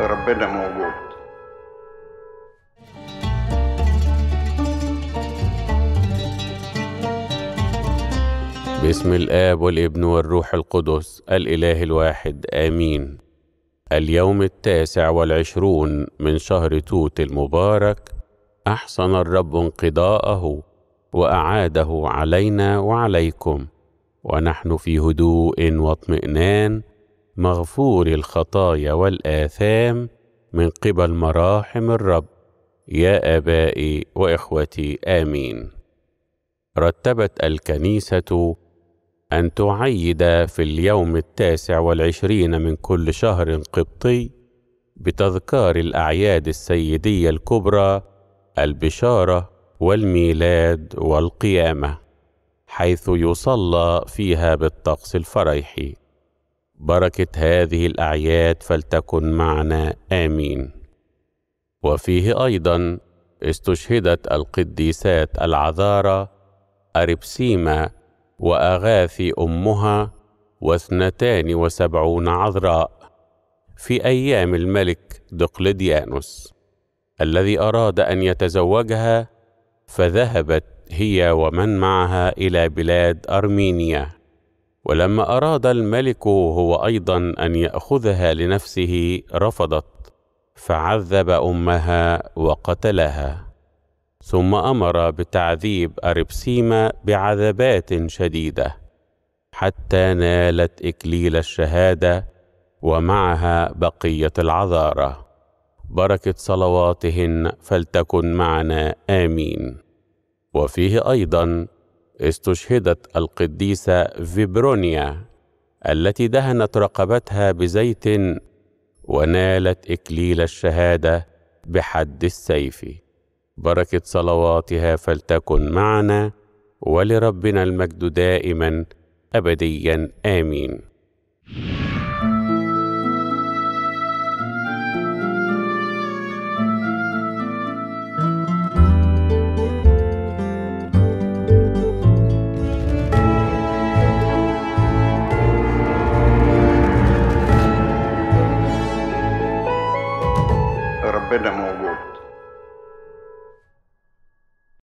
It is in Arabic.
ربنا موجود. باسم الآب والابن والروح القدس الإله الواحد آمين. اليوم 29 من شهر توت المبارك أحسن الرب انقضاءه وأعاده علينا وعليكم، ونحن في هدوء واطمئنان مغفور الخطايا والآثام من قبل مراحم الرب. يا آبائي وإخوتي آمين. رتبت الكنيسة أن تعيد في اليوم 29 من كل شهر قبطي بتذكار الأعياد السيدية الكبرى، البشارة والميلاد والقيامة، حيث يصلى فيها بالطقس الفريحي. بركة هذه الأعياد فلتكن معنا آمين. وفيه أيضا استشهدت القديسات العذارى أريبسيما وأغاثي أمها و72 عذراء في أيام الملك دقلديانوس الذي أراد أن يتزوجها، فذهبت هي ومن معها إلى بلاد أرمينيا، ولما أراد الملك هو أيضا أن يأخذها لنفسه رفضت، فعذب أمها وقتلها، ثم أمر بتعذيب أريبسيما بعذابات شديدة حتى نالت إكليل الشهادة ومعها بقية العذارى. بركة صلواتهن فلتكن معنا آمين. وفيه أيضا استشهدت القديسة فيبرونيا التي دهنت رقبتها بزيت ونالت إكليل الشهادة بحد السيف. بركة صلواتها فلتكن معنا، ولربنا المجد دائما أبديا آمين.